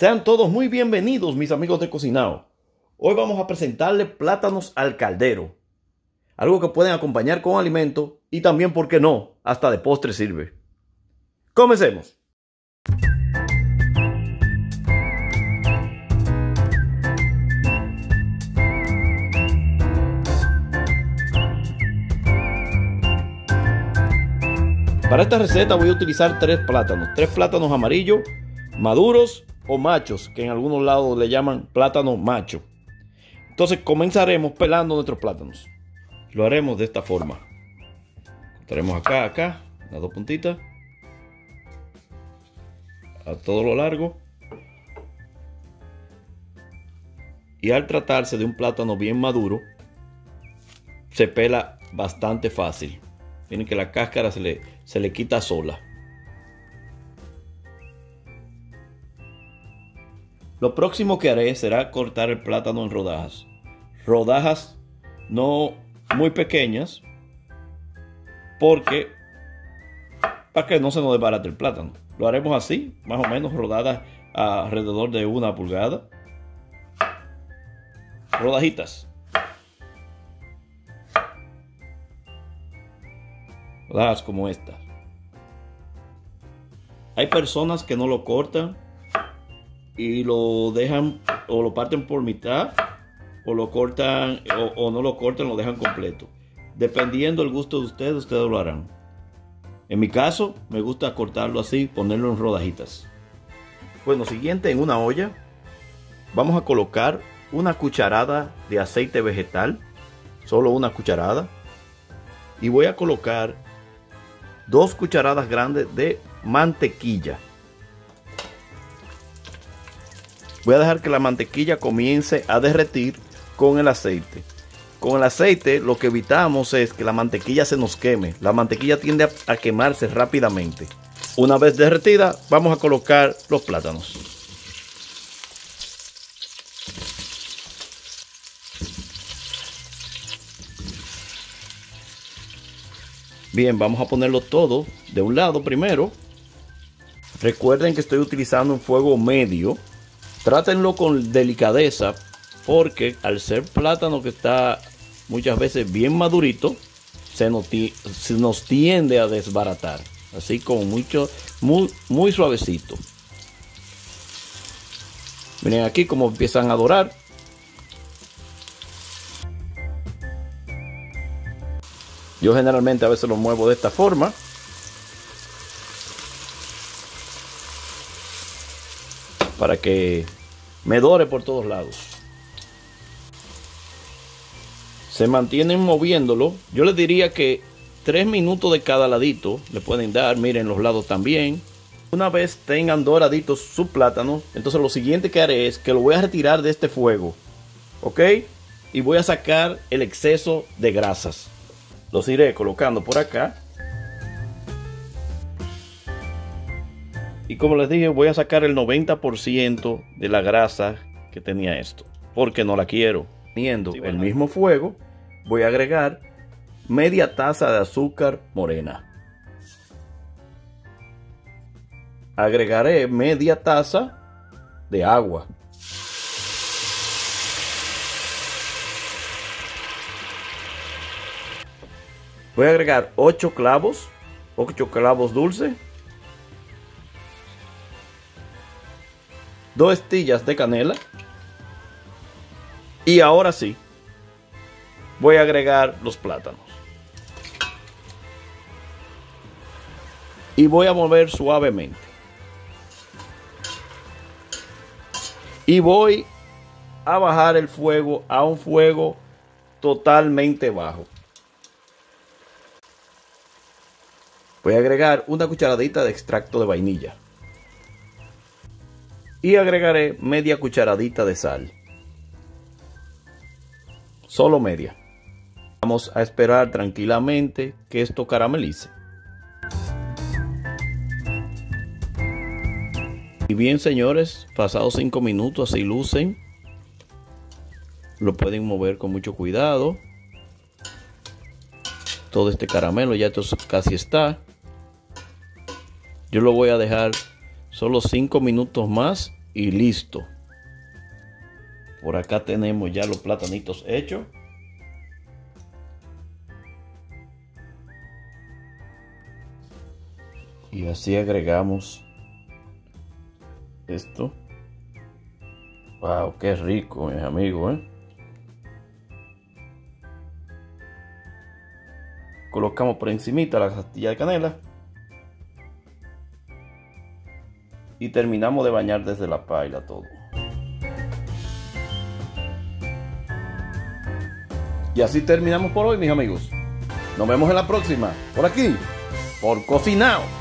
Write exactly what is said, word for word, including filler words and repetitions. Sean todos muy bienvenidos, mis amigos de CociNOW. Hoy vamos a presentarles plátanos al caldero. Algo que pueden acompañar con alimento y también, ¿por qué no?, hasta de postre sirve. ¡Comencemos! Para esta receta voy a utilizar tres plátanos. Tres plátanos amarillos, maduros o machos, que en algunos lados le llaman plátano macho. Entonces comenzaremos pelando nuestros plátanos. Lo haremos de esta forma. Cortaremos acá, acá, las dos puntitas. A todo lo largo. Y al tratarse de un plátano bien maduro, se pela bastante fácil. Miren que la cáscara se le, se le quita sola. Lo próximo que haré será cortar el plátano en rodajas. Rodajas no muy pequeñas, porque para que no se nos desbarate el plátano. Lo haremos así, más o menos rodadas alrededor de una pulgada. Rodajitas. Rodajas como estas. Hay personas que no lo cortan y lo dejan, o lo parten por mitad, o lo cortan, o, o no lo cortan, lo dejan completo. Dependiendo del gusto de ustedes, ustedes lo harán. En mi caso, me gusta cortarlo así, ponerlo en rodajitas. Bueno, siguiente, en una olla vamos a colocar una cucharada de aceite vegetal, solo una cucharada, y voy a colocar dos cucharadas grandes de mantequilla. Voy a dejar que la mantequilla comience a derretir con el aceite. Con el aceite lo que evitamos es que la mantequilla se nos queme. La mantequilla tiende a, a quemarse rápidamente. Una vez derretida, vamos a colocar los plátanos. Bien, vamos a ponerlo todo de un lado primero. Recuerden que estoy utilizando un fuego medio. Trátenlo con delicadeza, porque al ser plátano que está muchas veces bien madurito, se nos, se nos tiende a desbaratar. Así como mucho, muy, muy suavecito. Miren aquí cómo empiezan a dorar. Yo generalmente a veces lo muevo de esta forma. Para que me dore por todos lados. Se mantienen moviéndolo. Yo les diría que tres minutos de cada ladito le pueden dar. Miren los lados también. Una vez tengan doraditos sus plátanos, entonces lo siguiente que haré es que lo voy a retirar de este fuego. ¿Ok? Y voy a sacar el exceso de grasas. Los iré colocando por acá. Y como les dije, voy a sacar el noventa por ciento de la grasa que tenía esto, porque no la quiero. Teniendo el mismo fuego, voy a agregar media taza de azúcar morena. Agregaré media taza de agua. Voy a agregar ocho clavos, ocho clavos dulces. Dos estillas de canela. Y ahora sí, voy a agregar los plátanos. Y voy a mover suavemente. Y voy a bajar el fuego a un fuego totalmente bajo. Voy a agregar una cucharadita de extracto de vainilla. Y agregaré media cucharadita de sal. Solo media. Vamos a esperar tranquilamente que esto caramelice. Y bien, señores, pasados cinco minutos así lucen. Lo pueden mover con mucho cuidado. Todo este caramelo ya esto casi está. Yo lo voy a dejar solo cinco minutos más y listo. Por acá tenemos ya los platanitos hechos. Y así agregamos esto. Wow, qué rico, mis amigos, ¿eh? Colocamos por encimita la astilla de canela y terminamos de bañar desde la paila todo. Y así terminamos por hoy, mis amigos. Nos vemos en la próxima, por aquí, por CociNOW.